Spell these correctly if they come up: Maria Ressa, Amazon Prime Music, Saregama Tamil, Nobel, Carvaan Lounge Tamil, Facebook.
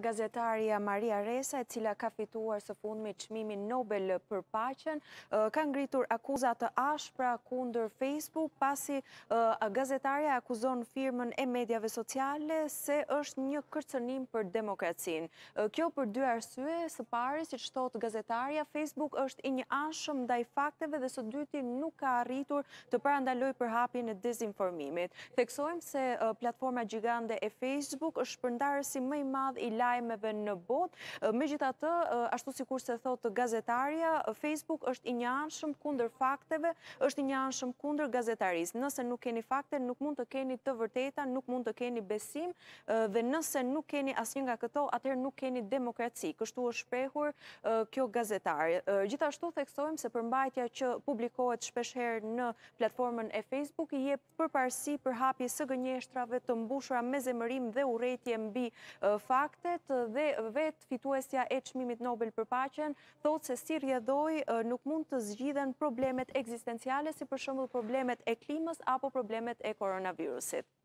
Gazetarja Maria Ressa, e cila ka fituar së fundmi çmimin Nobel për paqen, ka ngritur akuza të ashpra kundër Facebook, pasi gazetarja akuzon firmën e mediave sociale se është një kërcënim për demokracinë. Kjo për dy arsye, së pari, siç thot gazetarja, Facebook është i një anshëm ndaj fakteve dhe së dyti nuk ka arritur të parandaloj përhapjen e dezinformimit. Theksojmë se platforma gjigande e Facebook është shpërndarësi më i madh i lajmeve në botë. Megjithatë, ashtu sikur se thotë gazetarja, Facebook është i njëanshëm kundër fakteve, është i njëanshëm kundër gazetarisë. Nëse nuk keni fakte, nuk mund të keni të vërteta, nuk mund të keni besim, dhe nëse nuk keni asnjë nga këto, atëherë nuk keni demokraci. Kështu është shprehur kjo gazetarje. Gjithashtu theksojmë se përmbajtja që publikohet shpeshherë në platformën e Facebook i jep përparësi përhapjes së gënjeshtrave të mbushura me zemërim dhe urrëtie mbi fakte. Dhe vetë fituesja e çmimit Nobel për paqen thotë se si rjedhoi nuk mund të zgjidhen problemet ekzistenciale, si për shembull problemet e klimës apo problemet e koronavirusit.